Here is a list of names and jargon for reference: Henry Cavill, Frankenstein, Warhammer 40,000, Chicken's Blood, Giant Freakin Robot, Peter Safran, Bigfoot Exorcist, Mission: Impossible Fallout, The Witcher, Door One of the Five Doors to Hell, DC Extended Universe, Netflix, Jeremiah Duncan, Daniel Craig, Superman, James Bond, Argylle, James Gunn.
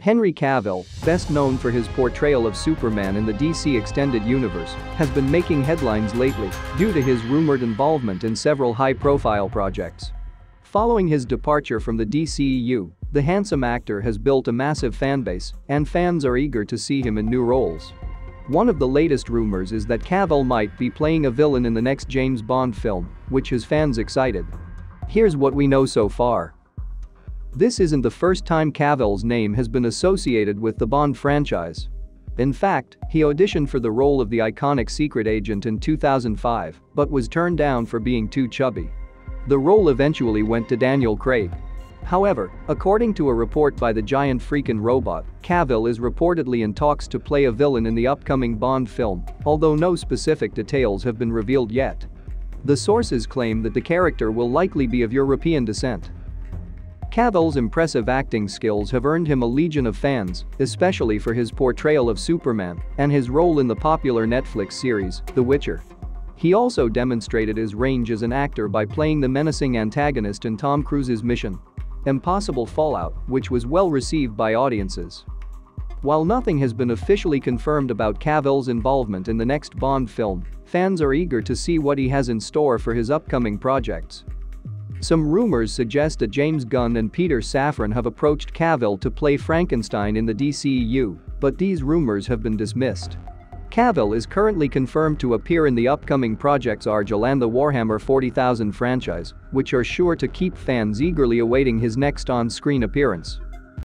Henry Cavill, best known for his portrayal of Superman in the DC Extended Universe, has been making headlines lately due to his rumored involvement in several high-profile projects. Following his departure from the DCEU, the handsome actor has built a massive fanbase, and fans are eager to see him in new roles. One of the latest rumors is that Cavill might be playing a villain in the next James Bond film, which has fans excited. Here's what we know so far. This isn't the first time Cavill's name has been associated with the Bond franchise. In fact, he auditioned for the role of the iconic secret agent in 2005, but was turned down for being too chubby. The role eventually went to Daniel Craig. However, according to a report by the Giant Freakin Robot, Cavill is reportedly in talks to play a villain in the upcoming Bond film, although no specific details have been revealed yet. The sources claim that the character will likely be of European descent. Cavill's impressive acting skills have earned him a legion of fans, especially for his portrayal of Superman and his role in the popular Netflix series, The Witcher. He also demonstrated his range as an actor by playing the menacing antagonist in Tom Cruise's Mission: Impossible Fallout, which was well received by audiences. While nothing has been officially confirmed about Cavill's involvement in the next Bond film, fans are eager to see what he has in store for his upcoming projects. Some rumors suggest that James Gunn and Peter Safran have approached Cavill to play Frankenstein in the DCEU, but these rumors have been dismissed. Cavill is currently confirmed to appear in the upcoming projects Argylle and the Warhammer 40,000 franchise, which are sure to keep fans eagerly awaiting his next on-screen appearance.